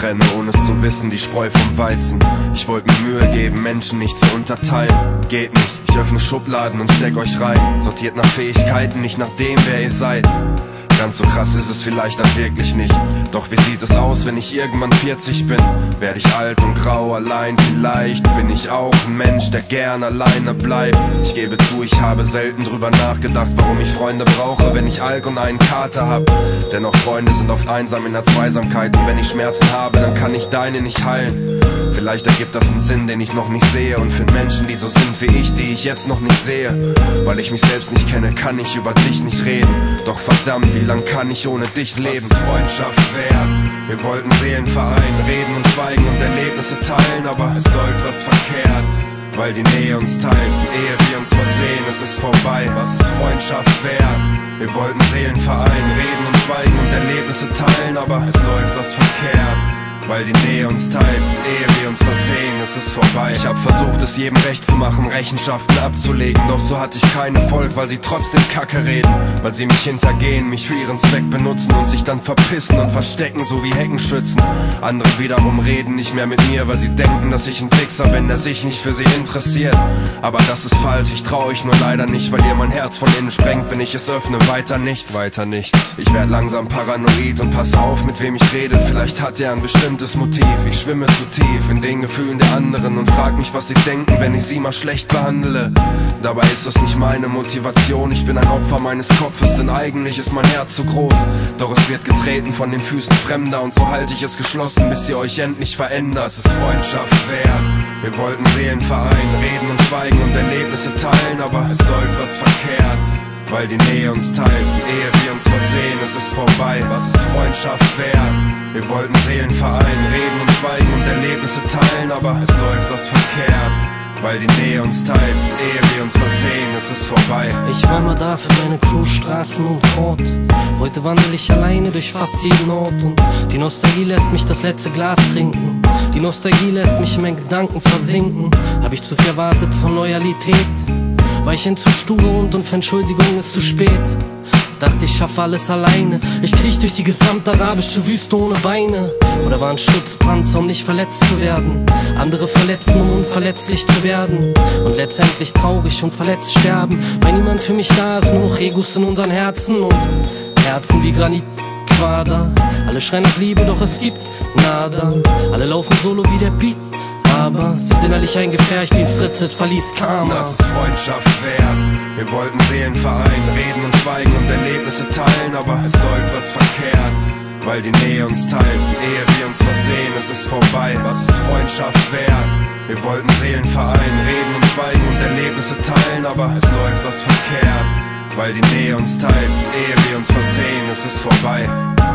trenne, ohne es zu wissen, die Spreu vom Weizen. Ich wollte mir Mühe geben, Menschen nicht zu unterteilen. Geht nicht, ich öffne Schubladen und steck euch rein. Sortiert nach Fähigkeiten, nicht nach dem, wer ihr seid. Ganz so krass ist es vielleicht dann wirklich nicht. Doch wie sieht es aus, wenn ich irgendwann 40 bin? Werde ich alt und grau allein? Vielleicht bin ich auch ein Mensch, der gern alleine bleibt. Ich gebe zu, ich habe selten drüber nachgedacht, warum ich Freunde brauche, wenn ich Alk und einen Kater hab. Denn auch Freunde sind oft einsam in der Zweisamkeit. Und wenn ich Schmerzen habe, dann kann ich deine nicht heilen. Vielleicht ergibt das einen Sinn, den ich noch nicht sehe, und find Menschen, die so sind wie ich, die ich jetzt noch nicht sehe. Weil ich mich selbst nicht kenne, kann ich über dich nicht reden. Doch verdammt, wie lang kann ich ohne dich leben? Was ist Freundschaft wert? Wir wollten Seelen vereinen, reden und schweigen und Erlebnisse teilen. Aber es läuft was verkehrt, weil die Nähe uns teilt. Und ehe wir uns versehen, es ist vorbei. Was ist Freundschaft wert? Wir wollten Seelen vereinen, reden und schweigen und Erlebnisse teilen. Aber es läuft was verkehrt, weil die Nähe uns teilt, ehe wir uns versehen, es ist vorbei. Ich hab versucht, es jedem recht zu machen, Rechenschaften abzulegen. Doch so hatte ich keinen Erfolg, weil sie trotzdem Kacke reden. Weil sie mich hintergehen, mich für ihren Zweck benutzen und sich dann verpissen und verstecken, so wie Hecken schützen. Andere wiederum reden nicht mehr mit mir, weil sie denken, dass ich ein Fixer bin, der sich nicht für sie interessiert. Aber das ist falsch, ich trau euch nur leider nicht, weil ihr mein Herz von innen sprengt, wenn ich es öffne. Weiter nichts, weiter nichts. Ich werd langsam paranoid und pass auf, mit wem ich rede. Vielleicht hat er einen bestimmten Motiv. Ich schwimme zu tief in den Gefühlen der anderen und frag mich, was sie denken, wenn ich sie mal schlecht behandle. Dabei ist das nicht meine Motivation, ich bin ein Opfer meines Kopfes, denn eigentlich ist mein Herz zu groß. Doch es wird getreten von den Füßen Fremder und so halte ich es geschlossen, bis ihr euch endlich verändert. Es ist Freundschaft wert, wir wollten Seelen vereinen, reden und schweigen und Erlebnisse teilen, aber es läuft was verkehrt, weil die Nähe uns teilt, ehe wir uns versehen, es ist vorbei. Was ist Freundschaft wert? Wir wollten Seelen vereinen, reden und schweigen und Erlebnisse teilen, aber es läuft was verkehrt, weil die Nähe uns teilt, ehe wir uns versehen, es ist vorbei. Ich war mal da für meine Crew, Straßen und Ort. Heute wandel ich alleine durch fast jeden Ort und die Nostalgie lässt mich das letzte Glas trinken. Die Nostalgie lässt mich in meinen Gedanken versinken. Hab ich zu viel erwartet von Loyalität? War ich ein zu sturer Hund und für Entschuldigung ist zu spät. Dachte, ich schaffe alles alleine. Ich kriech durch die gesamte arabische Wüste ohne Beine. Oder war ein Schutzpanzer, um nicht verletzt zu werden. Andere verletzen, um unverletzlich zu werden. Und letztendlich traurig und verletzt sterben, weil niemand für mich da ist, nur noch Egos in unseren Herzen. Und Herzen wie Granitquader. Alle schreien nach Liebe, doch es gibt nada. Alle laufen solo wie der Beat, aber sind innerlich eingepfercht wie Fritzit verließ Karma. Das ist Freundschaft wert, wir wollten Seelen vereinen, reden und schweigen und Erlebnisse teilen, aber es läuft was verkehrt, weil die Nähe uns teilt, ehe wir uns versehen, es ist vorbei. Was ist Freundschaft wert? Wir wollten Seelen vereinen, reden und schweigen und Erlebnisse teilen, aber es läuft was verkehrt, weil die Nähe uns teilt, ehe wir uns versehen, es ist vorbei.